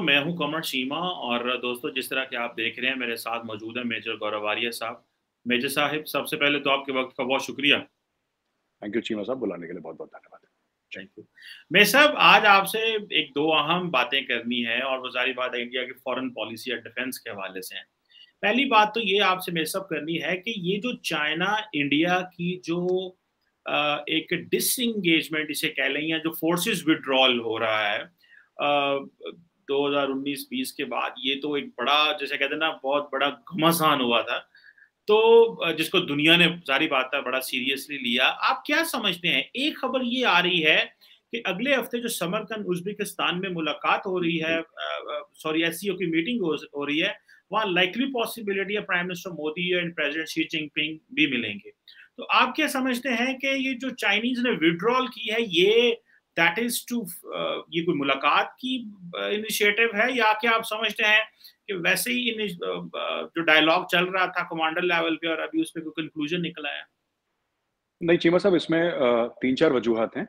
मैं हूं कमर सीमा और दोस्तों जिस तरह के आप देख रहे हैं मेरे साथ मौजूद है मेजर गौरव आर्या साहब। मेजर साहब सबसे पहले तो आपके वक्त का बहुत शुक्रिया। थैंक यू सीमा साहब, बुलाने के लिए बहुत बहुत धन्यवाद। थैंक यू मेजर साहब, आज आपसे एक दो अहम बातें करनी है और वो सारी बात इंडिया की फॉरेन पॉलिसी या डिफेंस के हवाले से है। पहली बात तो ये आपसे मेजर साहब करनी है कि ये जो चाइना इंडिया की जो एक डिसएंगेजमेंट इसे कह लें या जो फोर्सेस विड्रॉल हो रहा है 2019-20 के बाद, ये तो एक बड़ा जैसे कहते हैं ना बहुत बड़ा घमासान हुआ था, तो जिसको दुनिया ने सारी बात का बड़ा सीरियसली लिया। आप क्या समझते हैं? एक खबर ये आ रही है कि अगले हफ्ते जो समरकंद उज्बेकिस्तान में मुलाकात हो रही है, सॉरी एससीओ की मीटिंग हो रही है, वहाँ लाइकली पॉसिबिलिटी है prime minister Modi and president Xi Jinping भी मिलेंगे। तो आप क्या समझते हैं कि ये जो चाइनीज ने विड्रॉल की है ये That is to, ये कोई मुलाकात की इनिशिएटिव है या क्या आप समझते हैं कि वैसे ही जो डायलॉग चल रहा था कमांडर लेवल पे और अभी उसमें कोई कंक्लूजन निकला है? नहीं चीमा साहब, इसमें 3-4 वजूहत हैं।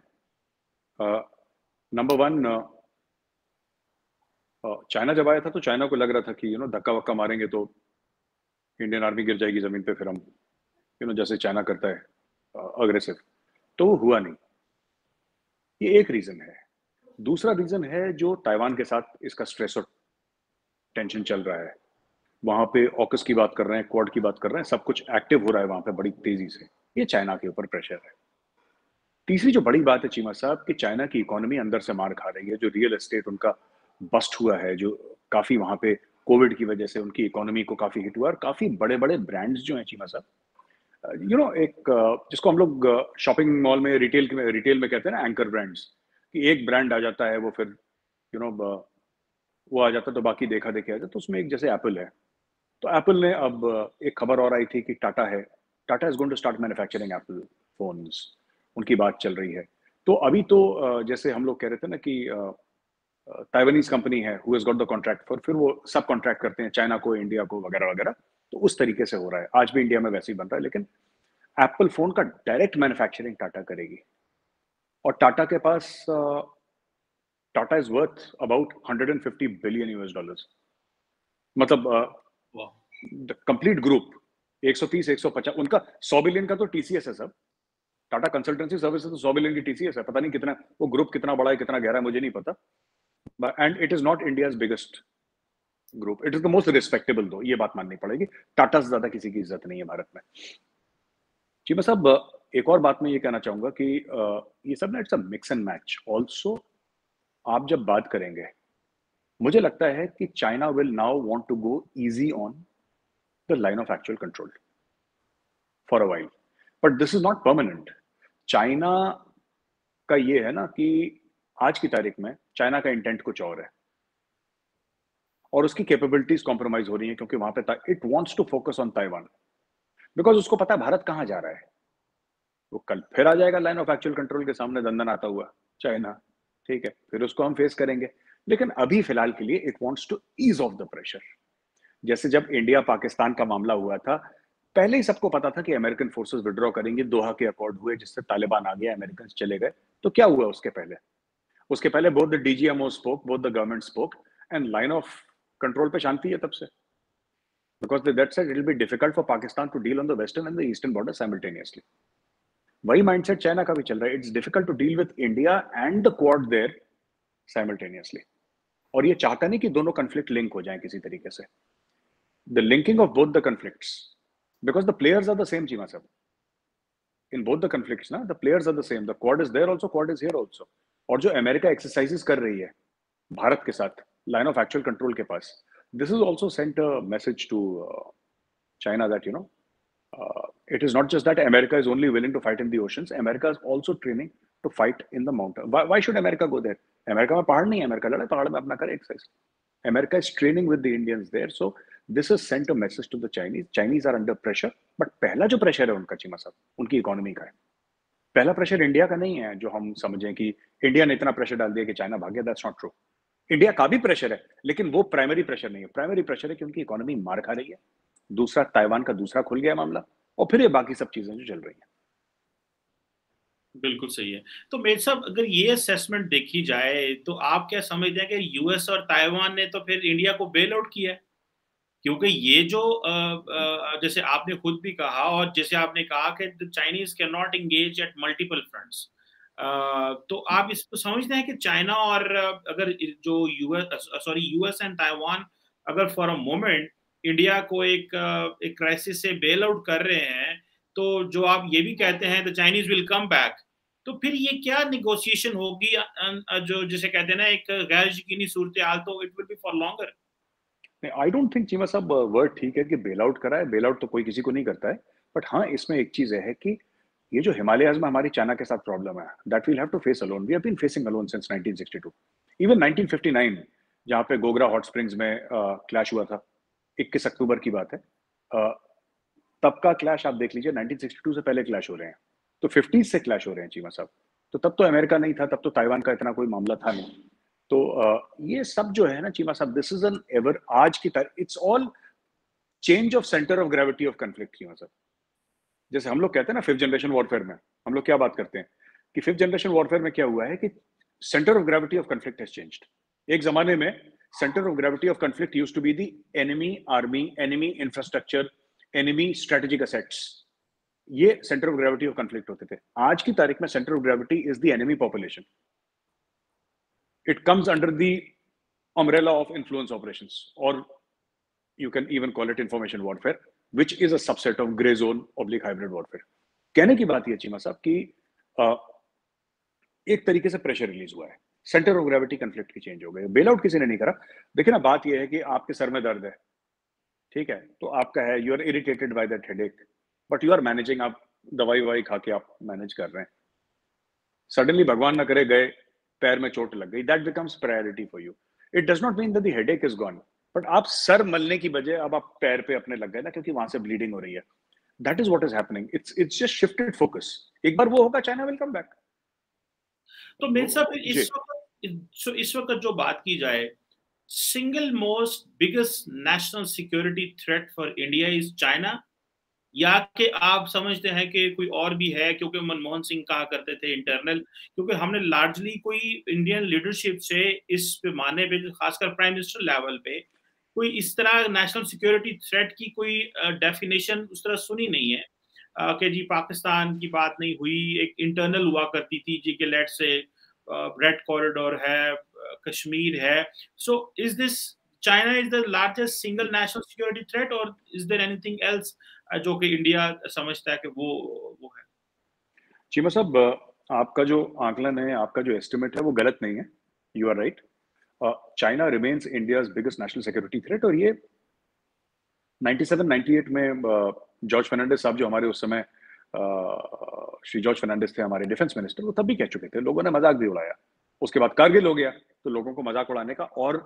नंबर 1, चाइना जब आया था तो चाइना को लग रहा था कि धक्का वक्का मारेंगे तो इंडियन आर्मी गिर जाएगी जमीन पे, फिर हम जैसे चाइना करता है अग्रेसिव, तो वो हुआ नहीं। ये एक रीजन है। दूसरा रीजन है जो ताइवान के साथ इसका स्ट्रेस और टेंशन चल रहा है। वहां पे ऑकस की बात कर रहे हैं, क्वाड की बात कर रहे हैं, सब कुछ एक्टिव हो रहा है वहां पे बड़ी तेजी से। ये चाइना के ऊपर प्रेशर है। तीसरी जो बड़ी बात है चीमा साहब कि चाइना की इकोनॉमी अंदर से मार खा रही है। जो रियल एस्टेट उनका बस्ट हुआ है, जो काफी वहां पे कोविड की वजह से उनकी इकोनॉमी को काफी हिट हुआ, और काफी बड़े बड़े ब्रांड्स जो हैं चीमा साहब, एक जिसको हम लोग शॉपिंग मॉल में रिटेल में कहते हैं ना एंकर ब्रांड्स, कि एक ब्रांड आ जाता है वो फिर वो आ जाता है तो बाकी देखा देखे आ जाता है। तो उसमें एक जैसे एप्पल है, तो एप्पल ने अब एक खबर और आई थी कि Tata is going to start manufacturing Apple phones, उनकी बात चल रही है। तो अभी तो जैसे हम लोग कह रहे थे ना कि ताइवानीज कंपनी है who has got the contract for, फिर वो सब कॉन्ट्रैक्ट करते हैं चाइना को, इंडिया को वगैरह वगैरह। तो उस तरीके से हो रहा है। आज भी इंडिया में वैसे ही बन रहा है, लेकिन एप्पल फोन का डायरेक्ट मैन्युफैक्चरिंग टाटा करेगी। और टाटा के पास, Tata is worth about $150 billion, मतलब कंप्लीट ग्रुप 130-150, उनका 100 बिलियन का तो टीसीएस है सब। टाटा कंसल्टेंसी सर्विसेज तो 100 बिलियन की टीसीएस है, पता नहीं कितना वो ग्रुप कितना बड़ा है कितना गहरा है मुझे नहीं पता। And it is not India's biggest group, it is the most respectable, though ये बात माननी पड़ेगी। टाटा से ज्यादा किसी की इज्जत नहीं है भारत में। जी बस अब एक और बात मैं ये कहना चाहूंगा कि ये सब ना it's a mix and match also. आप जब बात करेंगे, मुझे लगता है कि China will now want to go easy on the line of actual control for a while, but this is not permanent. China का ये है ना कि आज की तारीख में चाइना का इंटेंट कुछ और है और उसकी कैपेबिलिटीज कॉम्प्रोमाइज हो रही है, क्योंकि वहां पे it wants to focus on Taiwan because उसको पता है भारत कहां जा रहा है। वो कल फिर आ जाएगा लाइन ऑफ एक्चुअल कंट्रोल के सामने दंदन आता हुआ चाइना, ठीक है, फिर उसको हम फेस करेंगे। लेकिन अभी फिलहाल के लिए it wants to ease off the pressure. जैसे जब इंडिया पाकिस्तान का मामला हुआ था, पहले ही सबको पता था कि अमेरिकन फोर्सेस विड्रॉ करेंगे, दोहा के अकॉर्ड हुए जिससे तालिबान आ गया, अमेरिकन चले गए। तो क्या हुआ उसके पहले both the DGMO spoke, both the government spoke, and line of control पे शांति है तब से, because that said it will be difficult for Pakistan to deal on the western and the eastern border simultaneously. वही mindset China का भी चल रहा है, it's difficult to deal with India and the quad there simultaneously. और ये चाहता नहीं कि दोनों conflict link हो जाएं किसी तरीके से, the linking of both the conflicts, because the players are the same Chima sir. In both the conflicts ना, the players are the same. The quad is there also, quad is here also. और जो America exercises कर रही है भारत के साथ line of actual control के पास, this is also sent a message to China that it is not just that America is only willing to fight in the oceans, America is also training to fight in the mountain. Why should America go there? America में पहाड़ नहीं है, America लड़े पहाड़ में अपना करे exercise. America is training with the Indians there, so this is sent a message to the Chinese. Chinese are under pressure, but पहला जो प्रेशर है उनका चीमा साहब उनकी इकोनॉमी का है। पहला प्रेशर इंडिया का नहीं है जो हम समझें कि इंडिया ने इतना प्रेशर डाल दिया कि चाइना भाग गया, दैट्स नॉट ट्रू। इंडिया का भी प्रेशर है, लेकिन वो प्राइमरी प्रेशर नहीं है। प्राइमरी प्रेशर है कि उनकी इकोनॉमी मार खा रही है, दूसरा ताइवान का दूसरा खुल गया मामला, और फिर ये बाकी सब चीजें जो चल रही हैं। बिल्कुल सही है। तो मेरे साहब, अगर ये असेसमेंट देखी जाए तो आप क्या समझते हैं कि यूएस और ताइवान ने तो फिर इंडिया को बेल आउट किया है, क्योंकि ये जो जैसे आपने खुद भी कहा और जैसे आपने कहा कि Chinese can not engage at multiple fronts, तो आप इसको समझते हैं कि चाइना और अगर जो यूएस एंड ताइवान अगर फॉर अ मोमेंट इंडिया को एक क्राइसिस से बेल आउट कर रहे हैं, तो जो आप ये भी कहते हैं the Chinese will come back, तो फिर ये क्या निगोशिएशन होगी जो जिसे कहते हैं ना एक गैर यकीनी सूरत हाल, तो it will be for longer. I don't think Cheema साहब वर्ड ठीक है कि बेल आउट करा है, बेल आउट तो कोई किसी को नहीं करता है, बट हाँ इसमें एक चीज़ है कि ये जो हिमालयस में हमारी चाइना के साथ प्रॉब्लम है that we'll have to face alone, we have been facing alone since 1962, even 1959 जहाँ पे गोगरा हॉट स्प्रिंग्स में क्लैश हुआ था, 21 अक्टूबर की बात है, तब का क्लैश आप देख लीजिए, 1962 से पहले क्लैश हो रहे हैं, तो 50s से क्लैश हो रहे हैं चीमा साहब, तो तब तो अमेरिका नहीं था, तब तो ताइवान का इतना कोई मामला था नहीं, तो ये सब जो है ना चीमा साहब, दिस इज एन एवर आज की तरह it's all change of centre of gravity of conflict Cheema साहब। जैसे हम लोग कहते हैं ना फिफ्थ जनरेशन वॉरफेयर में, हम लोग क्या बात करते हैं कि फिफ्थ जनरेशन वॉरफेयर में क्या हुआ है कि centre of gravity of conflict has changed. एक जमाने में centre of gravity of conflict used to be the enemy army, enemy infrastructure, enemy strategic assets, ये centre of gravity of conflict होते थे। आज की तारीख में centre of gravity is the enemy population, it comes under the umbrella of influence operations, or you can even call it information warfare, which is a subset of gray zone oblique hybrid warfare. कहने की बात ये चीमा साहब कि एक तरीके से pressure release हुआ है, सेंटर ऑफ ग्रेविटी कॉन्फ्लिक्ट की चेंज हो गई, बेल आउट किसी ने नहीं करा। देखिए ना, बात यह है कि आपके सर में दर्द है, ठीक है, तो आपका है, you are irritated by that headache, but you are managing, आप दवाई ववाई खा के आप मैनेज कर रहे हैं। सडनली भगवान ना करे गए पैर में चोट लग गई, that becomes priority for you. It does not mean that the headache is gone, but आप सर मलने की बजाय अब आप पैर पे अपने लग गए ना, क्योंकि वहां से ब्लीडिंग हो रही है। That is what is happening, it's just shifted focus. एक बार वो होगा, चाइना विल कम बैक। तो मेरे साहब इस वक्त जो बात की जाए, single most biggest national security threat for India is China, या कि आप समझते हैं कि कोई और भी है? क्योंकि मनमोहन सिंह कहा करते थे इंटरनल, क्योंकि हमने लार्जली कोई इंडियन लीडरशिप से इस पैमाने पे, खासकर प्राइम मिनिस्टर लेवल पे, कोई इस तरह नेशनल सिक्योरिटी थ्रेट की कोई डेफिनेशन उस तरह सुनी नहीं है। कि जी पाकिस्तान की बात नहीं हुई, एक इंटरनल हुआ करती थी जी के लेट से रेड कॉरिडोर है, कश्मीर है। So is this China is the largest single national security threat, or is there anything else जो कि इंडिया समझता है कि वो है? चीमा साहब, आपका जो आकलन है, आपका जो एस्टिमेट है, वो गलत नहीं है। You are right. China remains India's biggest national security threat, और ये 97-98 में जॉर्ज फर्नांडिस साहब, जो हमारे उस समय श्री जॉर्ज फर्नांडिस थे, हमारे डिफेंस मिनिस्टर, वो तब भी कह चुके थे। लोगों ने मजाक भी उड़ाया, उसके बाद कारगिल हो गया, तो लोगों को मजाक उड़ाने का और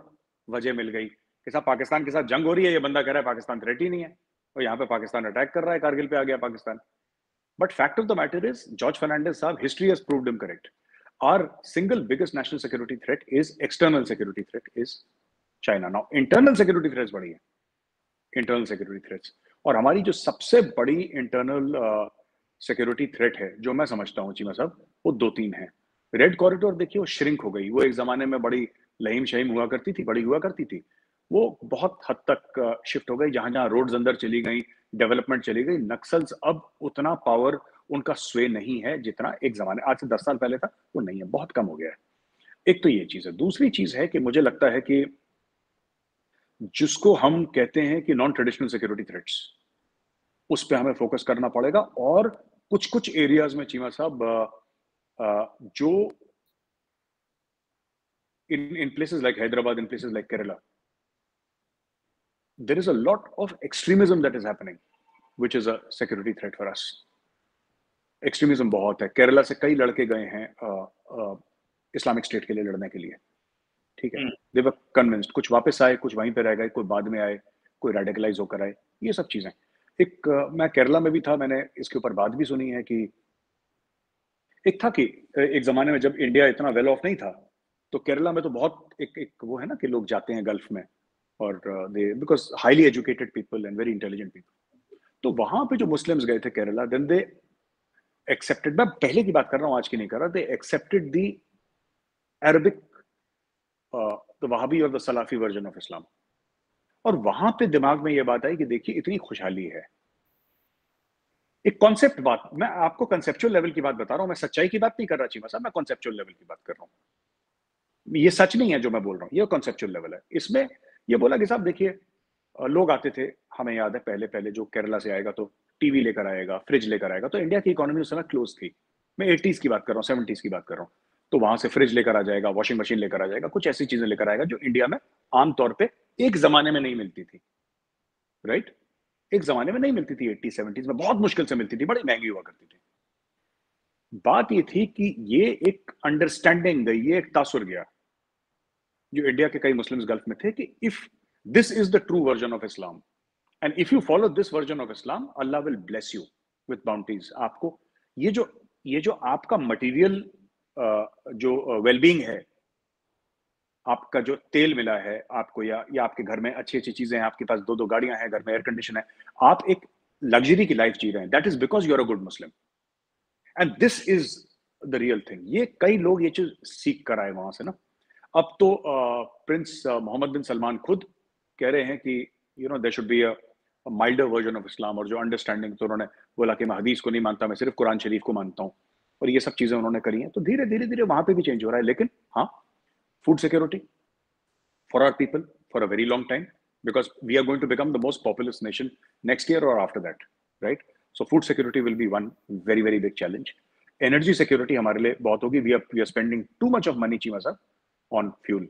वजह मिल गई कि साहब पाकिस्तान के साथ जंग हो रही है, ये बंदा कह रहा है पाकिस्तान थ्रेट ही नहीं है, और यहाँ पे पाकिस्तान अटैक कर रहा है, कारगिल पे आ गया Pakistan. But fact of the matter is, George Fernandes साहब, history has proved him correct. Our single biggest national security threat is external security threat is China. Now internal security threats बड़ी है, इंटरनल सिक्योरिटी थ्रेट्स, और हमारी जो सबसे बड़ी इंटरनल सिक्योरिटी थ्रेट है, जो मैं समझता हूँ चीमा साहब, वो 2-3 है। रेड कॉरिडोर देखिए, वो श्रिंक हो गई, वो एक जमाने में बड़ी लहीम शहीम हुआ करती थी, बड़ी हुआ करती थी, वो बहुत हद तक शिफ्ट हो गई। जहां जहां रोड्स अंदर चली गई, डेवलपमेंट चली गई, नक्सल्स अब उतना पावर, उनका स्वे नहीं है जितना एक जमाने, आज से 10 साल पहले था, वो नहीं है, बहुत कम हो गया है। एक तो ये चीज़ है। दूसरी चीज़ है कि मुझे लगता है कि जिसको हम कहते हैं कि नॉन ट्रेडिशनल सिक्योरिटी थ्रेट्स, उस पर हमें फोकस करना पड़ेगा। और कुछ कुछ एरियाज में चीमा साहब, जो in places like Hyderabad, in places like Kerala, there is a lot of extremism that is happening, which is a security threat for us. Extremism बहुत है। Kerala से कई लड़के गए हैं इस्लामिक स्टेट के लिए लड़ने के लिए, ठीक है, they were convinced, कुछ वापस आए, कुछ वहीं पे रह गए, कोई बाद में आए, कोई रेडिकलाइज होकर आए, ये सब चीजें। एक मैं केरला में भी था, मैंने इसके ऊपर बात भी सुनी है कि एक जमाने में जब इंडिया इतना वेल ऑफ नहीं था, तो केरला में तो बहुत एक वो है ना कि लोग जाते हैं गल्फ में, और they because highly educated people and very intelligent people, तो वहां पे जो मुस्लिम्स गए थे केरला, देन दे accepted, मैं पहले की बात कर रहा हूँ, आज की नहीं कर रहा, they accepted the Arabic, the Wahhabi और the Salafi version of Islam. और वहां पे दिमाग में ये बात आई कि देखिए इतनी खुशहाली है, एक कॉन्सेप्ट बात, मैं आपको कंसेप्चुअल लेवल की बात बता रहा हूं, मैं सच्चाई की बात नहीं कर रहा चीमा साहब, मैं कॉन्सेप्चुअल लेवल की बात कर रहा हूं, ये सच नहीं है जो मैं बोल रहा हूं, ये कॉन्सेप्चुअल लेवल है. इसमें ये बोला कि साहब देखिए लोग आते थे, हमें याद है पहले पहले जो केरला से आएगा तो टीवी लेकर आएगा, फ्रिज लेकर आएगा, तो इंडिया की इकोनॉमी उस समय क्लोज थी, मैं 80s की बात कर रहा हूँ, 70s की बात कर रहा हूँ, तो वहां से फ्रिज लेकर आ जाएगा, वॉशिंग मशीन लेकर आ जाएगा, कुछ ऐसी चीजें लेकर आएगा जो इंडिया में आमतौर पर एक जमाने में नहीं मिलती थी, राइट? एक जमाने में नहीं मिलती थी, 80s 70s में बहुत मुश्किल से मिलती थी, बड़ी महंगी हुआ करती थी. बात ये थी कि ये एक अंडरस्टैंडिंग गई, ये एक तासुर गया जो इंडिया के कई मुस्लिम्स गल्फ में थे कि if this is the true version of Islam and if you follow this version of Islam Allah will bless you with bounties. आपको ये जो आपका मटीरियल जो वेलबींग है, आपका जो तेल मिला है आपको, या आपके घर में अच्छी अच्छी चीजें हैं, आपके पास 2-2 गाड़ियां हैं, घर में एयर कंडीशन है, आप एक लग्जरी की लाइफ जी रहे हैं, that is because you are a good Muslim and this is the real thing. ये कई लोग ये चीज सीख कर आए वहां से ना. अब तो प्रिंस मोहम्मद बिन सलमान खुद कह रहे हैं कि you know there should be a milder version of Islam, और जो अंडरस्टैंडिंग तो उन्होंने बोला कि मैं हदीस को नहीं मानता, मैं सिर्फ कुरान शरीफ को मानता हूँ, और ये सब चीजें उन्होंने करी हैं. तो धीरे धीरे धीरे वहां पे भी चेंज हो रहा है. लेकिन हाँ, food security for our people for a very long time, because we are going to become the most populous nation next year or after that, right? So food security will be one very very big challenge. Energy security हमारे लिए बहुत होगी. We are spending too much of money Cheema साहब on fuel.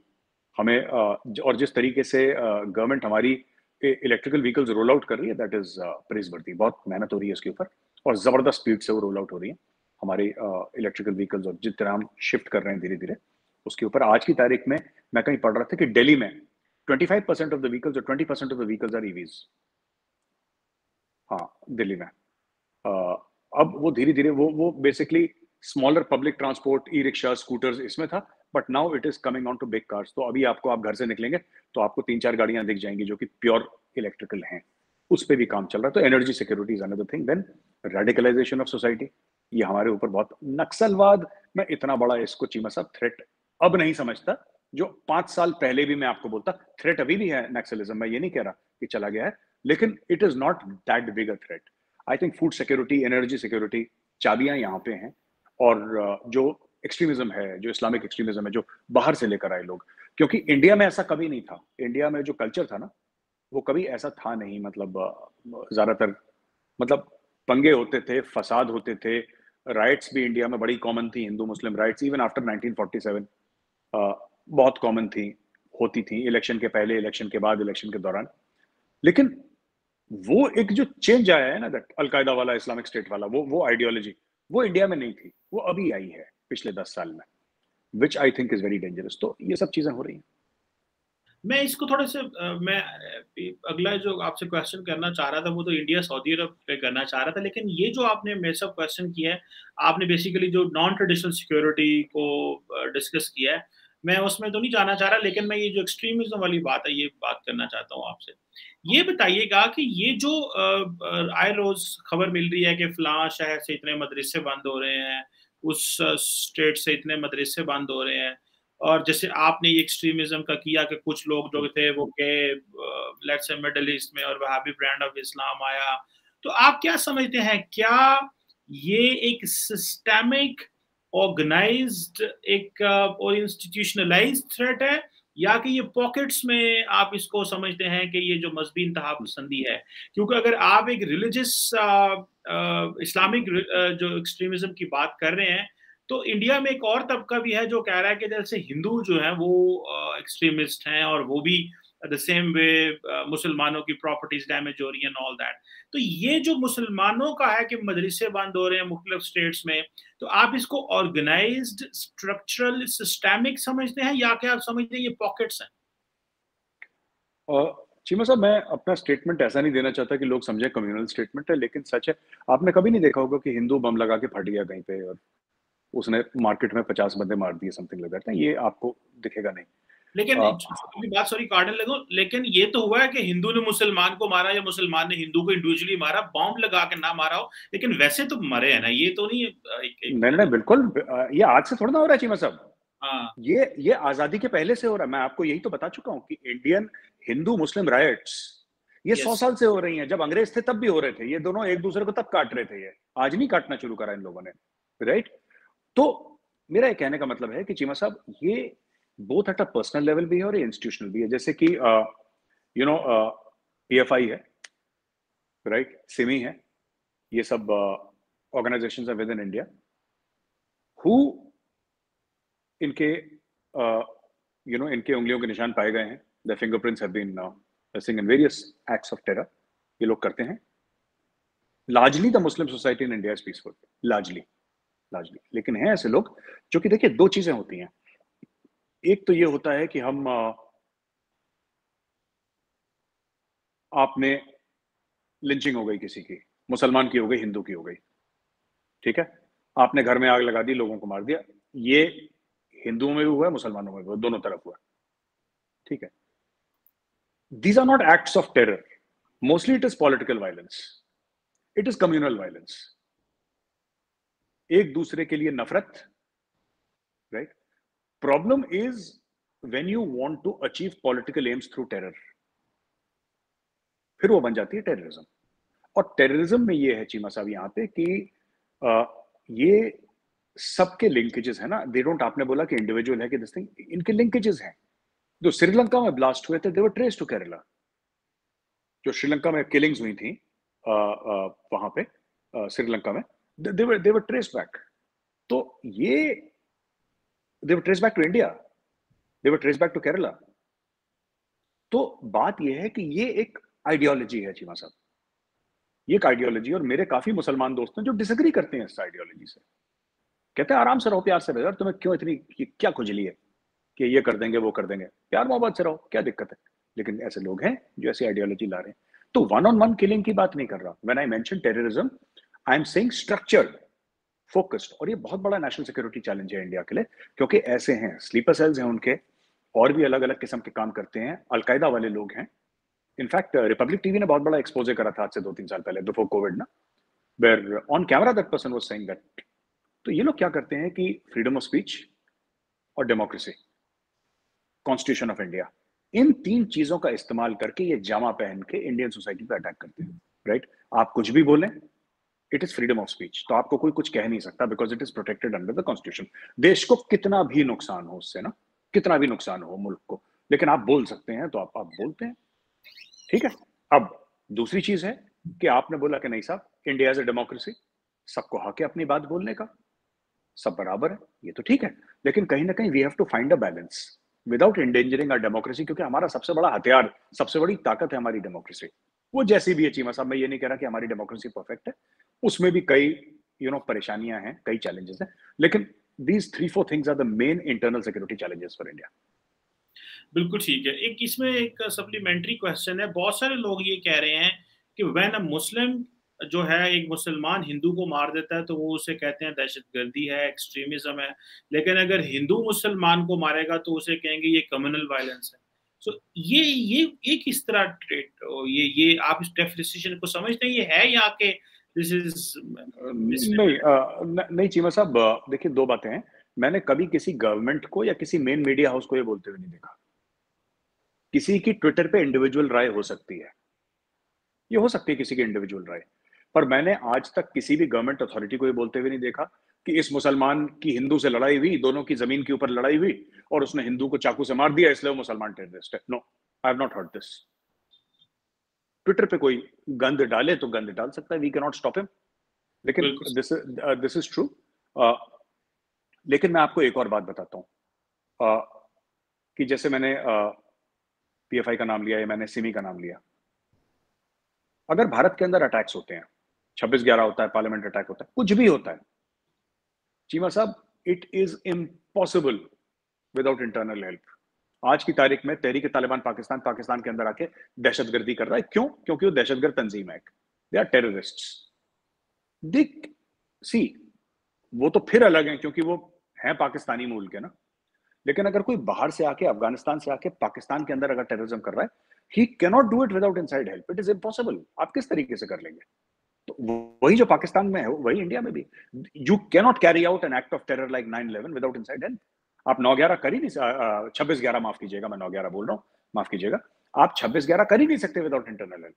हमें और जिस तरीके से गवर्नमेंट हमारी इलेक्ट्रिकल व्हीकल्स रोल आउट कर रही है, दैट इज प्रेजवर्दी. बहुत मेहनत हो रही है इसके ऊपर और जबरदस्त स्पीड से वो रोल आउट हो रही है हमारी इलेक्ट्रिकल व्हीकल्स, और जितना हम शिफ्ट कर रहे हैं धीरे धीरे उसके ऊपर. आज की तारीख में मैं कहीं पढ़ रहा था कि दिल्ली में 25% ऑफ द व्हीकल्स और 20% of the vehicles are EVs. हाँ, दिल्ली में अब वो धीरे धीरे वो basically smaller public transport, e rickshaw, scooters, इसमें था, but now it is coming on to big cars. तो अभी आपको, आप घर से निकलेंगे तो आपको 3-4 गाड़ियां दिख जाएंगी जो कि प्योर इलेक्ट्रिकल हैं, उस पर भी काम चल रहा है. तो energy security is another thing. Then radicalisation of society, ये हमारे ऊपर बहुत, नक्सलवाद में इतना बड़ा इसको चीमा साहब थ्रेट अब नहीं समझता जो 5 साल पहले भी मैं आपको बोलता. थ्रेट अभी भी है नक्सलिज्म, मैं ये नहीं कह रहा कि चला गया है, लेकिन it is not that big a threat. I think food security, energy security चाबियां यहाँ पे हैं, और जो एक्सट्रीमिज्म है, जो इस्लामिक एक्सट्रीमिज्म है जो बाहर से लेकर आए लोग, क्योंकि इंडिया में ऐसा कभी नहीं था. इंडिया में जो कल्चर था ना वो कभी ऐसा था नहीं, मतलब ज़्यादातर मतलब पंगे होते थे, फसाद होते थे, राइट्स भी इंडिया में बड़ी कॉमन थी, Hindu Muslim riots even after 1947 बहुत कॉमन थी, होती थी इलेक्शन के पहले, इलेक्शन के बाद, इलेक्शन के दौरान. लेकिन वो एक जो चेंज आया है ना, दैट अलकायदा वाला, इस्लामिक स्टेट वाला, वो आइडियोलॉजी वो इंडिया में नहीं थी, वो अभी आई है पिछले 10 साल में, which I think is very dangerous. तो ये सब चीजें हो रही हैं. मैं इसको थोड़ा सा मैं अगला जो आपसे क्वेश्चन करना चाह रहा था वो तो इंडिया सऊदी अरब पे करना चाह रहा था, लेकिन ये जो आपने मेरे सब क्वेश्चन किया है, आपने बेसिकली जो नॉन ट्रेडिशनल सिक्योरिटी को डिस्कस किया है, मैं उसमें तो नहीं जाना चाह रहा, लेकिन मैं ये जो एक्सट्रीमिज्म वाली बात है ये बात करना चाहता हूँ आपसे. ये बताइएगा कि ये जो आए रोज खबर मिल रही है कि फलां शहर से इतने मदरसे बंद हो रहे हैं, उस स्टेट से इतने मदरसे बंद हो रहे हैं, और जैसे आपने ये एक्सट्रीमिज्म का किया कि कुछ लोग जो थे वो गए लेट्स से मिडल ईस्ट में और वहां भी ब्रांड ऑफ इस्लाम आया, तो आप क्या समझते हैं, क्या ये एक सिस्टमिक ऑर्गेनाइज्ड एक और इंस्टीट्यूशनलाइज्ड थ्रेट है, या कि ये पॉकेट्स में आप इसको समझते हैं कि ये जो मजहबी इंतहा पसंदी है, क्योंकि अगर आप एक रिलीजियस इस्लामिक जो एक्सट्रीमिज्म की बात कर रहे हैं तो इंडिया में एक और तबका भी है जो कह रहा है कि जैसे हिंदू जो हैं वो एक्सट्रीमिस्ट हैं और वो भी द सेम वे मुसलमानों की प्रॉपर्टीज डैमेज हो रही है एंड ऑल दैट. तो ये जो मुसलमानों का है कि मदरसे बंद हो रहे हैं मुख्तलिफ स्टेट्स में, तो आप इसको ऑर्गेनाइज्ड, स्ट्रक्चरल, सिस्टमिक समझते हैं, या क्या आप समझते हैं ये पॉकेट्स हैं? चीमा साहब, मैं अपना स्टेटमेंट ऐसा नहीं देना चाहता कि लोग समझे कम्युनल स्टेटमेंट है, लेकिन सच है. आपने कभी नहीं देखा होगा कि हिंदू बम लगा के फट गया कहीं पे और उसने मार्केट में 50 बंदे मार दिए, समथिंग लग जाता है, ये आपको दिखेगा नहीं. लेकिन बात सॉरी कार्डन लगो, लेकिन ये तो हुआ है कि हिंदू ने मुसलमान को मारा या मुसलमान ने हिंदू को इंडिविजुअली मारा, बॉम्ब लगा के ना मारा हो, लेकिन वैसे तो मरे है ना, ये तो नहीं नहीं बिल्कुल ये आज से थोड़ा ना हो रहा है चीमा साहब, ये आजादी के पहले से हो रहा है। मैं आपको यही तो बता चुका हूँ कि इंडियन हिंदू मुस्लिम राइट्स ये 100 साल से हो रही हैं, जब अंग्रेज थे तब भी हो रहे थे, ये दोनों एक दूसरे को तब काट रहे थे, ये आज नहीं काटना शुरू करा इन लोगों ने, राइट। तो मेरा ये कहने का मतलब है कि चीमा साहब ये both at a personal level भी है और इंस्टीट्यूशनल भी है, जैसे कि यू नो पीएफआई है, राइट, सिमी है, ये सब ऑर्गेनाइजेशंस है विद इन इंडिया हु इनके यू नो इनके उंगलियों के निशान पाए गए हैं, the fingerprints have been in various acts of terror ये लोग करते हैं। Largely the Muslim society in India is peaceful, largely, लेकिन हैं ऐसे लोग जो कि देखिए दो चीजें होती हैं, एक तो ये होता है कि हम आपने लिंचिंग हो गई किसी की, मुसलमान की हो गई, हिंदू की हो गई, ठीक है, आपने घर में आग लगा दी, लोगों को मार दिया, ये हिंदुओं में भी हुआ है मुसलमानों में भी हुआ, दोनों तरफ हुआ, ठीक है। These are not acts of terror. Mostly it is political violence. It is communal violence. एक दूसरे के लिए नफरत, right? Problem is when you want to achieve political aims through terror. फिर वो बन जाती है terrorism. और terrorism में ये है चीमा साहब यहाँ पे कि ये सबके linkages है ना, they don't, आपने बोला कि individual है कि this thing, इनके linkages हैं। जो श्रीलंका में ब्लास्ट हुए थे they were trace to Kerala, जो श्रीलंका में किलिंग्स हुई थी वहां पे श्रीलंका में दे वर ट्रेस बैक, तो ये they were trace back to India, they were trace back to Kerala. तो बात ये है कि ये एक आइडियोलॉजी है चीमा साहब, ये एक आइडियोलॉजी, और मेरे काफी मुसलमान दोस्त हैं जो डिसएग्री करते हैं इस आइडियोलॉजी से, कहते हैं आराम से रहो, प्यार से रहो, तुम्हें क्यों इतनी क्या खुजली है कि ये कर देंगे वो कर देंगे, प्यार मोहब्बत से रहो, क्या दिक्कत है। लेकिन ऐसे लोग हैं जो ऐसी आइडियोलॉजी ला रहे हैं। तो वन ऑन वन किलिंग की बात नहीं कर रहा, when I mention terrorism I am saying structured, focused, और ये बहुत बड़ा नेशनल सिक्योरिटी चैलेंज है इंडिया के लिए, क्योंकि ऐसे हैं स्लीपर सेल्स हैं उनके, और भी अलग अलग किस्म के काम करते हैं, अलकायदा वाले लोग हैं। इनफैक्ट रिपब्लिक टीवी ने बहुत बड़ा एक्सपोजर करा था आज से 2-3 साल पहले, बिफोर कोविड ना, where on camera that person was saying that. तो ये लोग क्या करते हैं कि फ्रीडम ऑफ स्पीच और डेमोक्रेसी, कॉन्स्टिट्यूशन ऑफ इंडिया, इन 3 चीजों का इस्तेमाल करके ये जामा पहन के इंडियन सोसाइटी पे अटैक करते हैं, राइट। आप कुछ भी बोलें, it is freedom of speech, तो आपको कोई कुछ कह नहीं सकता because it is protected under the constitution. देश को कितना भी नुकसान हो उससे ना, कितना भी नुकसान हो मुल्क को, लेकिन आप बोल सकते हैं, तो आप बोलते हैं, ठीक है। अब दूसरी चीज है कि आपने बोला कि नहीं साहब, इंडिया इज अ डेमोक्रेसी, सबको हक है अपनी बात बोलने का, सब बराबर है, ये तो ठीक है, लेकिन कहीं ना कहीं we have to find a balance without endangering our democracy, क्योंकि हमारा सबसे बड़ा हथियार, सबसे बड़ी ताकत है हमारी डेमोक्रेसी। वो जैसी भी है चीमा साहब, मैं ये नहीं कह रहा कि हमारी डेमोक्रेसी परफेक्ट है, उसमें भी कई यू नो परेशानियां हैं, कई चैलेंजेस हैं, लेकिन these 3-4 things are the main internal security challenges for India. बिल्कुल ठीक है। एक इसमें एक सप्लीमेंट्री क्वेश्चन है, बहुत सारे लोग ये कह रहे हैं कि व्हेन अ मुस्लिम जो है, एक मुसलमान हिंदू को मार देता है तो वो उसे कहते हैं दहशतगर्दी है, एक्सट्रीमिज्म है, लेकिन अगर हिंदू मुसलमान को मारेगा तो उसे कहेंगे ये कम्युनल वायलेंस है। सो ये किस तरह ट्रेट, ये आप इस डेफिनेशन को समझते हैं, ये है या कि दिस इज नहीं। चीमा साहब देखिए, दो बातें हैं, मैंने कभी किसी गवर्नमेंट को या किसी मेन मीडिया हाउस को ये बोलते हुए नहीं देखा। किसी की ट्विटर पे इंडिविजुअल राय हो सकती है, ये हो सकती है किसी की इंडिविजुअल राय, पर मैंने आज तक किसी भी गवर्नमेंट अथॉरिटी को ये बोलते हुए नहीं देखा कि इस मुसलमान की हिंदू से लड़ाई हुई, दोनों की जमीन के ऊपर लड़ाई हुई और उसने हिंदू को चाकू से मार दिया, इसलिए वो मुसलमान टेररिस्ट है। No, I have not heard this. Twitter पे कोई गंद डाले तो गंद डाल सकता है, we can not stop him, लेकिन दिस इज ट्रू। लेकिन मैं आपको एक और बात बताता हूँ कि जैसे मैंने पीएफआई का नाम लिया या मैंने सिमी का नाम लिया, अगर भारत के अंदर अटैक्स होते हैं, 26/11 होता है, पार्लियामेंट अटैक होता है, कुछ भी होता है चीमा साहब, it is impossible without internal help. आज की तारीख में तहरीक तालिबान पाकिस्तान के अंदर आके दहशतगर्दी कर रहा है, क्यों? क्योंकि वो दहशतगर्द तंजीम है, दे आर टेररिस्ट्स। दिख सी वो तो फिर अलग है क्योंकि वो हैं पाकिस्तानी मूल के ना, लेकिन अगर कोई बाहर से आके, अफगानिस्तान से आके पाकिस्तान के अंदर अगर टेररिज्म कर रहा है, he can not do it without inside help, it is impossible. आप किस तरीके से कर लेंगे? तो वही जो पाकिस्तान में है वही इंडिया में भी, you can not carry out an act of terror like 9/11 without inside help. आप 9/11 कर ही नहीं, 26/11 माफ कीजिएगा, मैं 9/11 बोल रहा हूँ, माफ कीजिएगा, आप 26/11 कर ही नहीं सकते विदाउट इंटरनल हेल्प।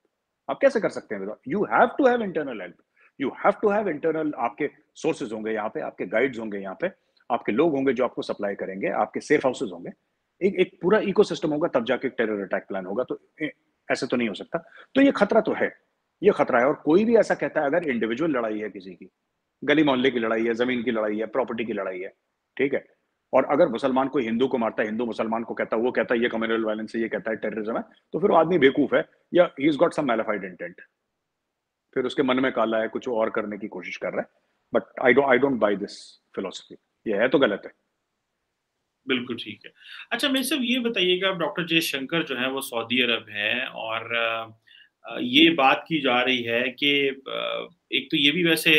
आप कैसे कर सकते हैं? You have to have internal help, you have to have internal, आपके सोर्सेज होंगे यहाँ पे, आपके गाइड्स होंगे यहाँ पे, आपके लोग होंगे जो आपको सप्लाई करेंगे, आपके सेफ हाउसेज होंगे, एक पूरा इकोसिस्टम होगा, तब जाके टेरर अटैक प्लान होगा। तो ऐसे तो नहीं हो सकता। तो ये खतरा तो है, ये खतरा है। और कोई भी ऐसा कहता है, अगर इंडिविजुअल लड़ाई है किसी की, गली मोहल्ले की लड़ाई है, जमीन की लड़ाई है, प्रॉपर्टी की लड़ाई है, ठीक है, और अगर मुसलमान कोई हिंदू को मारता है, हिंदू मुसलमान को कहता है, वो कहता है ये कम्युनल वायलेंस है, ये कहता है टेररिज्म है, तो फिर वो आदमी बेवकूफ है या he is got some malafide intent, फिर उसके मन में काला है, कुछ और करने की कोशिश कर रहा है। But I don't buy this philosophy, ये है तो गलत है। बिल्कुल ठीक है। अच्छा, मैं सिर्फ ये बताइएगा, डॉक्टर जयशंकर जो है वो सऊदी अरब है, और ये बात की जा रही है कि एक तो ये भी वैसे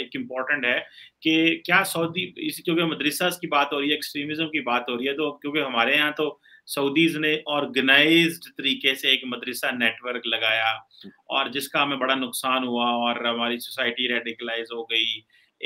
एक इम्पॉर्टेंट है कि क्या सऊदी, इसी क्योंकि मदरसास की बात हो रही है, एक्सट्रीमिज्म की बात हो रही है, तो क्योंकि हमारे यहाँ तो सऊदीज ने ऑर्गेनाइज्ड तरीके से एक मदरसा नेटवर्क लगाया और जिसका हमें बड़ा नुकसान हुआ और हमारी सोसाइटी रेडिकलाइज हो गई,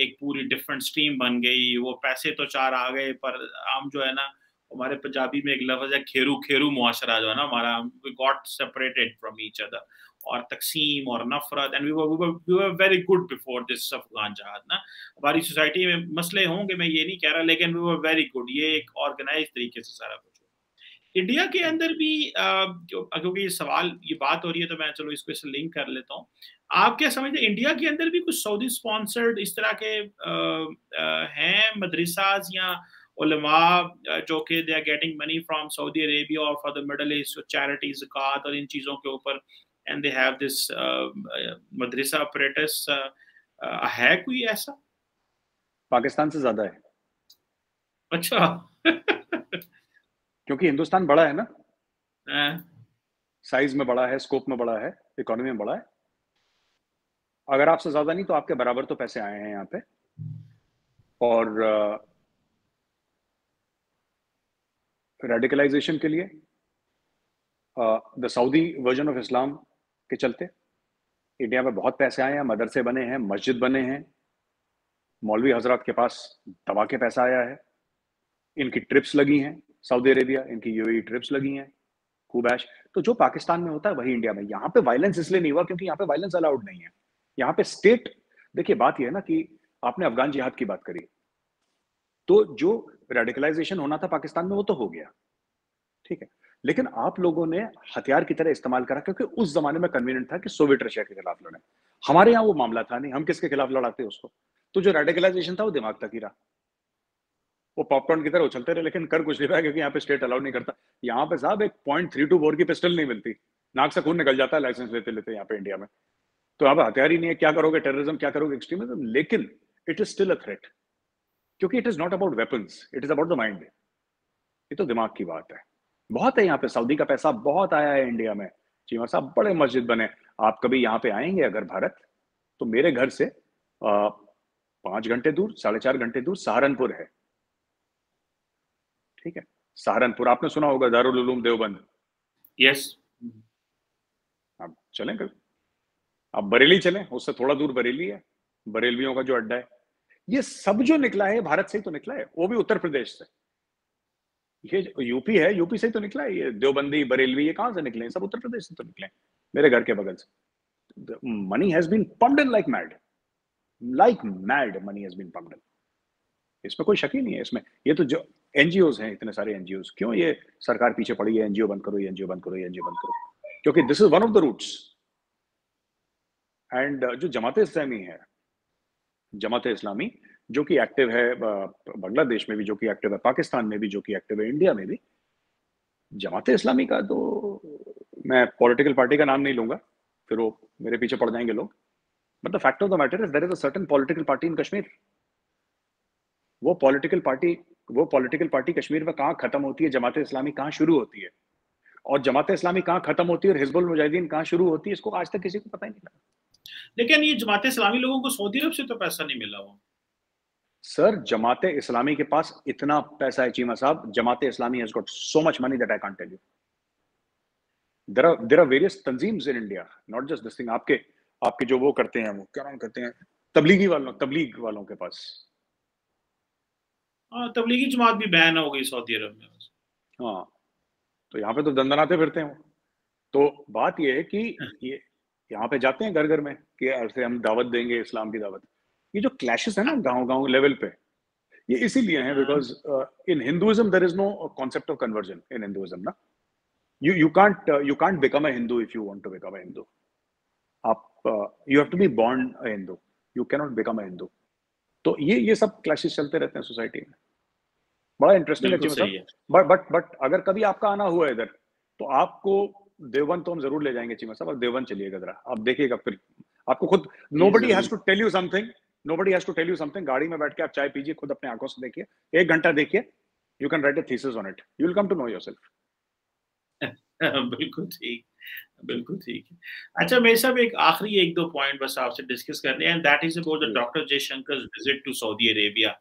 एक पूरी डिफरेंट स्ट्रीम बन गई। वो पैसे तो चार आ गए, पर आम जो है ना, हमारे पंजाबी में एक लफ्ज़ है खेरू, खेरू मुआशरा जो है ना हमारा, we got separated from each other, और तकसीम और नफरत, and we were very good before this Afghan jihad ना। हमारी सोसाइटी में मसले होंगे, मैं ये नहीं कह रहा, लेकिन वी वर वेरी गुड, ये एक ऑर्गेनाइज तरीके से सारा कुछ। इंडिया के अंदर भी क्योंकि ये सवाल, ये बात हो रही है, तो मैं चलो इसको इससे लिंक कर लेता हूँ। आप क्या समझते हैं, इंडिया के अंदर भी कुछ सऊदी स्पॉन्सर्ड इस तरह के हैं मदरसाज या उलमा जो कि they are getting money from Saudi Arabia और for the Middle East charity, ज़कात और इन चीज़ों के ऊपर, and they have this madrasa operators, है कोई ऐसा? पाकिस्तान से ज़्यादा है। अच्छा क्योंकि हिंदुस्तान बड़ा है ना, साइज में बड़ा है, स्कोप में बड़ा है, इकोनॉमी में बड़ा है। अगर आपसे ज्यादा नहीं तो आपके बराबर तो पैसे आए हैं यहाँ पे। और रेडिकलाइजेशन के लिए the Saudi version of Islam के चलते इंडिया में बहुत पैसे आए हैं, मदरसे बने हैं, मस्जिद बने हैं, मौलवी हजरात के पास दबा के पैसा आया है, इनकी ट्रिप्स लगी हैं सऊदी अरेबिया, इनकी यूएई ट्रिप्स लगी हैं, खूब ऐश। तो जो पाकिस्तान में होता है वही इंडिया में। यहाँ पे वायलेंस इसलिए नहीं हुआ क्योंकि यहाँ पे वायलेंस अलाउड नहीं है। यहाँ पे स्टेट, देखिए बात यह है ना कि आपने अफगान जिहाद की बात करी, तो जो रेडिकलाइजेशन होना था पाकिस्तान में वो तो हो गया, ठीक है, लेकिन आप लोगों ने हथियार की तरह इस्तेमाल करा क्योंकि उस जमाने में कन्वीनियंट था कि सोवियत रशिया के खिलाफ लड़े। हमारे यहाँ वो मामला था नहीं, हम किसके खिलाफ लड़ाते उसको। तो जो रेडिकलाइजेशन था वो दिमाग तक ही रहा, वो पॉपकॉर्न की तरह उछलते रहे, लेकिन कर कुछ नहीं रहा क्योंकि यहाँ पे स्टेट अलाउड नहीं करता। यहाँ पे साहब एक 0.32 बोर की पिस्टल नहीं मिलती, नाक से खून निकल जाता है लाइसेंस लेते लेते यहाँ पे इंडिया में। तो आप हथियार ही नहीं है, क्या करोगे टेररिज्म, क्या करोगे एक्सट्रीमिज्म? लेकिन it is still a threat क्योंकि it is not about weapons, it is about the mind. ये तो दिमाग की बात है। बहुत है यहाँ पे, सऊदी का पैसा बहुत आया है इंडिया में। चीमर साहब, बड़े मस्जिद बने। आप कभी यहाँ पे आएंगे अगर भारत, तो मेरे घर से 5 घंटे दूर, 4.5 घंटे दूर सहारनपुर है, ठीक है, सहारनपुर आपने सुना होगा, दारुल उलूम देवबंद। यस, आप चलें कभी, आप बरेली चलें, उससे थोड़ा दूर बरेली है, बरेलवियों का जो अड्डा है। ये सब जो निकला है भारत से ही तो निकला है, वो भी उत्तर प्रदेश से। ये यूपी है, यूपी से ही तो निकला है। ये देवबंदी, बरेलवी, ये कहाँ से निकले? सब उत्तर प्रदेश से तो निकले, मेरे घर के बगल से। Money has been pumped in like mad, money has been pumped in, इसमें कोई शक ही नहीं है। इसमें ये तो जो एनजीओज हैं, इतने सारे एनजीओज, क्यों ये सरकार पीछे पड़ी है, एनजीओ बंद करो, एनजीओ बंद करो, एनजीओ बंद करो, क्योंकि this is one of the roots. And जो जमात-ए-इस्लामी है, जमात-ए-इस्लामी जो कि एक्टिव है बांग्लादेश में भी, जो कि एक्टिव है पाकिस्तान में भी, जो कि एक्टिव है इंडिया में भी। जमात-ए-इस्लामी का तो मैं पॉलिटिकल पार्टी का नाम नहीं लूंगा, फिर वो मेरे पीछे पड़ जाएंगे लोग, but the fact of the matter is there is a certain political party in Kashmir. वो पॉलिटिकल पार्टी कश्मीर में कहाँ खत्म होती है, जमात इस्लामी कहाँ शुरू होती है, और जमात इस्लामी कहाँ खत्म होती है और हिजबुल मुजाहिदीन कहाँ शुरू होती है, इसको आज तक किसी को पता ही नहीं लगा। लेकिन ये जमात इस्लामी लोगों को सऊदी अरब से तो पैसा नहीं मिला हुआ, सर जमाते इस्लामी के पास इतना पैसा है चीमा साहब, जमाते इस्लामी has got so much money that I can't tell you. There are various tanzeems in India, not just this thing. आपके जो वो करते हैं, वो क्या नाम करते हैं, तबलीग वालों के पास, तबलीगी जमात भी बैन हो गई सऊदी अरब में। हाँ, तो यहाँ पे तो दंदनाते फिरते हैं। तो बात यह है कि ये यहाँ पे जाते हैं घर घर में कि ऐसे हम दावत देंगे, इस्लाम की दावत। ये जो क्लैशेस है ना गांव लेवल पे, ये इसीलिए हैं because in Hinduism there is no concept of conversion in Hinduism ना। You can't become a Hindu if you want to become a Hindu. आप you have to be born a Hindu, you can not become a Hindu. तो ये सब clashes चलते रहते हैं society में। बड़ा इंटरेस्टिंग है। बट अगर कभी आपका आना हुआ इधर तो आपको देवबंद तो हम जरूर ले जाएंगे चीमा साहब। आप देवबंद चलिएगा जरा, आप देखिएगा, फिर आपको खुद nobody has to tell you something. गाड़ी में बैठ के आप चाय पीजिए, खुद अपने आंखों से देखिए, 1 घंटा देखिए, you can write a thesis on it, you will come to know yourself. बिल्कुल ठीक। अच्छा मेरे साहब, एक आखिरी 1-2 पॉइंट बस आपसे डिस्कस करने हैं, that is about the doctor Jaishankar visit to Saudi Arabia.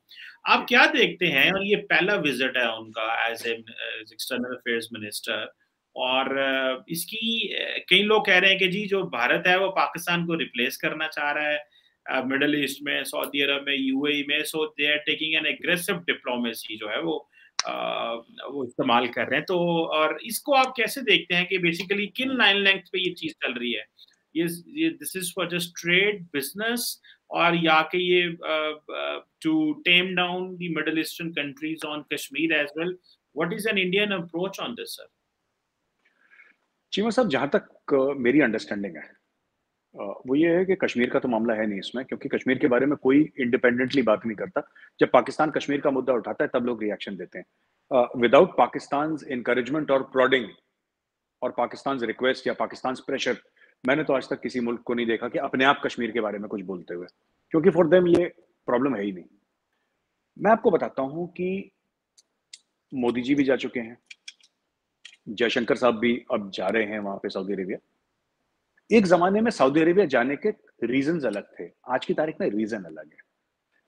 आप क्या देखते हैं, और ये पहला विजिट है उनका एज एक्सटर्नल अफेयर्स मिनिस्टर, और इसकी कई लोग कह रहे हैं कि जी जो भारत है वो पाकिस्तान को रिप्लेस करना चाह रहा है मिडल ईस्ट में, सऊदी अरब में, यूएई में। So they are taking an aggressive diplomacy जो है वो इस्तेमाल कर रहे हैं। तो और इसको आप कैसे देखते हैं कि बेसिकली किन लाइन लेंथ पे ये चीज़ चल रही है? ये this is for just trade, business, और या कि ये to tame down the Middle Eastern countries on Kashmir as well. What is an Indian approach on this sir? Cheema साहब, जहाँ तक मेरी अंडरस्टैंडिंग है वो ये है कि कश्मीर का तो मामला है नहीं इसमें, क्योंकि कश्मीर के बारे में कोई इंडिपेंडेंटली बात नहीं करता। जब पाकिस्तान कश्मीर का मुद्दा उठाता है तब लोग रिएक्शन देते हैं विदाउट पाकिस्तान इनकरेजमेंट और प्रॉडिंग और पाकिस्तान रिक्वेस्ट या पाकिस्तान प्रेशर। मैंने तो आज तक किसी मुल्क को नहीं देखा कि अपने आप कश्मीर के बारे में कुछ बोलते हुए, क्योंकि फॉर देम ये प्रॉब्लम है ही नहीं। मैं आपको बताता हूँ कि मोदी जी भी जा चुके हैं, जयशंकर साहब भी अब जा रहे हैं वहां पे सऊदी अरेबिया। एक जमाने में सऊदी अरेबिया जाने के रीजंस अलग थे, आज की तारीख में रीजन अलग है।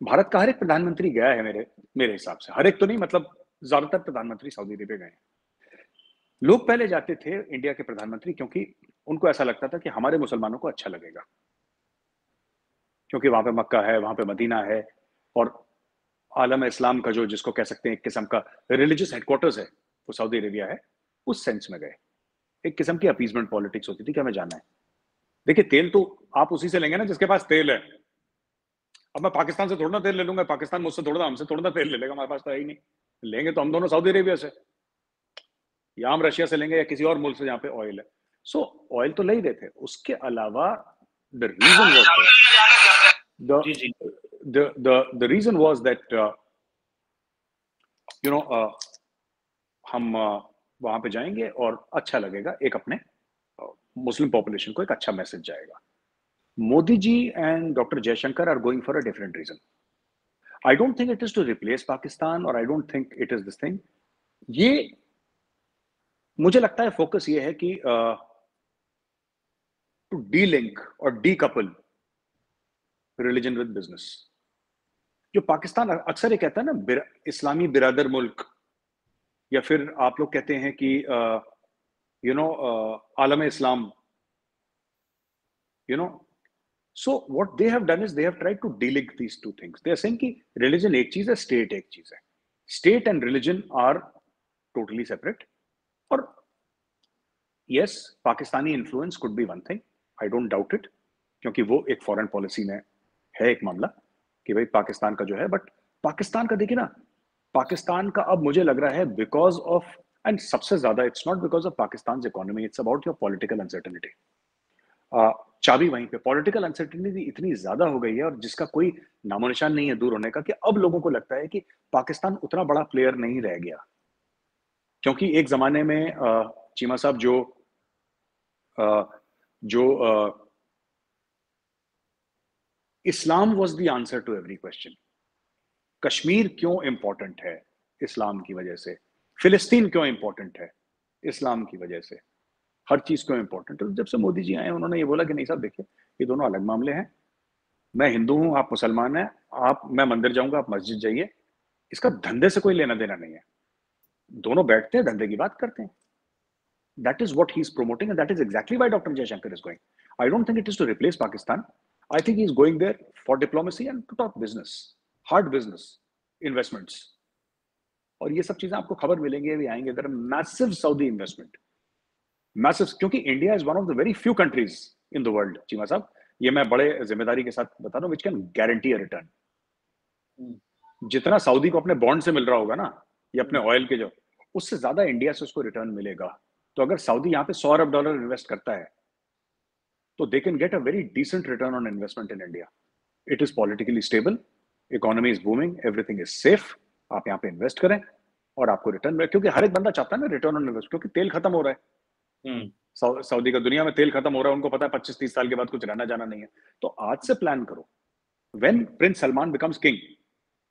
भारत का हर एक प्रधानमंत्री गया है, मेरे हिसाब से हर एक तो नहीं, मतलब ज्यादातर प्रधानमंत्री सऊदी अरेबिया गए। लोग पहले जाते थे इंडिया के प्रधानमंत्री क्योंकि उनको ऐसा लगता था कि हमारे मुसलमानों को अच्छा लगेगा, क्योंकि वहां पे मक्का है, वहां पे मदीना है, और आलम इस्लाम का जो जिसको कह सकते हैं एक किस्म का रिलीजियस हेडक्वार्टर्स है वो सऊदी अरेबिया है। उस सेंस में गए, एक किस्म की अपीजमेंट पॉलिटिक्स होती थी कि हमें जाना है। देखिए तेल तो आप उसी से लेंगे ना जिसके पास तेल है। अब मैं पाकिस्तान से थोड़ा ना तेल ले लूंगा, पाकिस्तान मुझसे थोड़ा ना, हमसे थोड़ा ना तेल ले लेगा, हमारे पास तो है ही नहीं। लेंगे तो हम दोनों सऊदी अरेबिया से, या हम रशिया से लेंगे, या किसी और मुल्क से जहाँ पे ऑयल है। सो ऑयल तो ले ही रहे थे, उसके अलावा the reason was that you know हम वहां पे जाएंगे और अच्छा लगेगा, एक अपने मुस्लिम पॉपुलेशन को एक अच्छा मैसेज जाएगा। Modi ji and doctor Jaishankar are going for a different reason. I don't think it is to replace Pakistan, और I don't think it is this thing. ये मुझे लगता है फोकस ये है कि टू डी लिंक और decouple religion with business. जो पाकिस्तान अक्सर ये कहता है ना इस्लामी बिरादर मुल्क, या फिर आप लोग कहते हैं कि यू नो आलम इस्लाम, you know, so what they have done is they have tried to delink these two things. They are saying कि रिलीजन एक चीज है, स्टेट एक चीज है, state and religion are totally separate. और yes, Pakistani influence could be one thing, I don't doubt it, क्योंकि वो एक फॉरेन पॉलिसी में है एक मामला कि भाई पाकिस्तान का जो है, बट पाकिस्तान का देखिए ना, पाकिस्तान का अब मुझे लग रहा है बिकॉज ऑफ, एंड सबसे ज्यादा it's not because of Pakistan economy, it's about your political uncertainty. चाबी वहीं पे, पॉलिटिकल अनसर्टेनिटी इतनी ज्यादा हो गई है और जिसका कोई नामो निशान नहीं है दूर होने का, कि अब लोगों को लगता है कि पाकिस्तान उतना बड़ा प्लेयर नहीं रह गया। क्योंकि एक जमाने में चीमा साहब जो Islam was the answer to every question. Kashmir क्यों इंपॉर्टेंट है? इस्लाम की वजह से। फिलिस्तीन क्यों इंपॉर्टेंट है? इस्लाम की वजह से। हर चीज क्यों इंपॉर्टेंट है? जब से मोदी जी आए उन्होंने ये बोला कि नहीं साहब देखिए ये दोनों अलग मामले हैं, मैं हिंदू हूँ, आप मुसलमान हैं, आप, मैं मंदिर जाऊंगा, आप मस्जिद जाइए, इसका धंधे से कोई लेना देना नहीं है। दोनों बैठते हैं, धंधे की बात करते हैं। That is what he is promoting, and that is exactly why Dr. Jaishankar is going. I don't think it is to replace Pakistan. I think he is going there for diplomacy and to talk business, hard business, investments. और ये सब चीजें आपको खबर मिलेंगे, भी आएंगे। There are massive Saudi investment, massive, क्योंकि India is one of the very few countries in the world, Cheema साहब, ये मैं बड़े जिम्मेदारी के साथ बता रहा हूँ, which can guarantee a return. जितना सऊदी को अपने बॉन्ड से मिल रहा होगा ना, ये अपने ऑयल के जो, उससे ज्यादा इंडिया से उसको रिटर्न मिलेगा। तो अगर सऊदी यहाँ पे $100 अरब इन्वेस्ट करता है, तो they can get a very decent return on investment in India. It is politically stable, economy is booming, everything is safe. आप यहाँ पे इन्वेस्ट करें और आपको रिटर्न मिले, क्योंकि हर एक बंदा चाहता है ना रिटर्न ऑन इन्वेस्ट, क्योंकि तेल खत्म हो रहा है सऊदी का, दुनिया में तेल खत्म हो रहा है, उनको पता है 25-30 साल के बाद कुछ रहना जाना नहीं है। तो आज से प्लान करो। When prince Salman becomes king,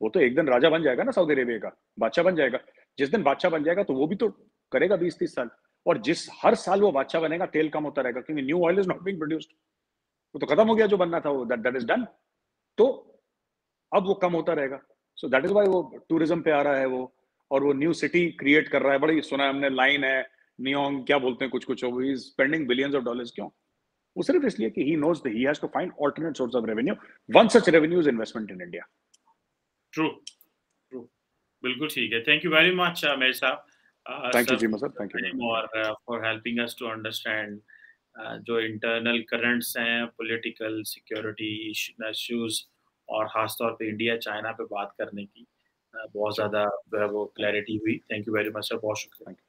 वो तो एक दिन राजा बन जाएगा ना सऊदी अरेबिया का, बादशाह बन जाएगा। जिस दिन बादशाह बन जाएगा तो वो भी तो करेगा 20-30 साल, और जिस हर साल वो बादशाह बनेगा तेल कम होता रहेगा, क्योंकि new oil is not being produced. वो तो खत्म हो गया जो बनना था, वो दैट इज डन। तो अब वो कम होता रहेगा। सो दैट इज व्हाई वो टूरिज्म पे आ रहा है वो, और वो न्यू सिटी क्रिएट कर रहा है। बड़ी सुना है हमने, लाइन है, नियोंग क्या बोलते हैं, कुछ कुछ हो, he is spending billions of dollars. क्यों? वो सिर्फ इसलिए कि he knows that he has to find alternate source of revenue. One such revenue is investment in India. True, true, बिल्कुल ठीक है। Thank you very much mayor साहब, thank you जी मसर, thank you for helping us to understand जो internal currents हैं, political security issues, और खासतौर पे इंडिया चाइना पे बात करने की बहुत ज़्यादा वो क्लैरिटी हुई। Thank you very much sir, बहुत शुक्रिया।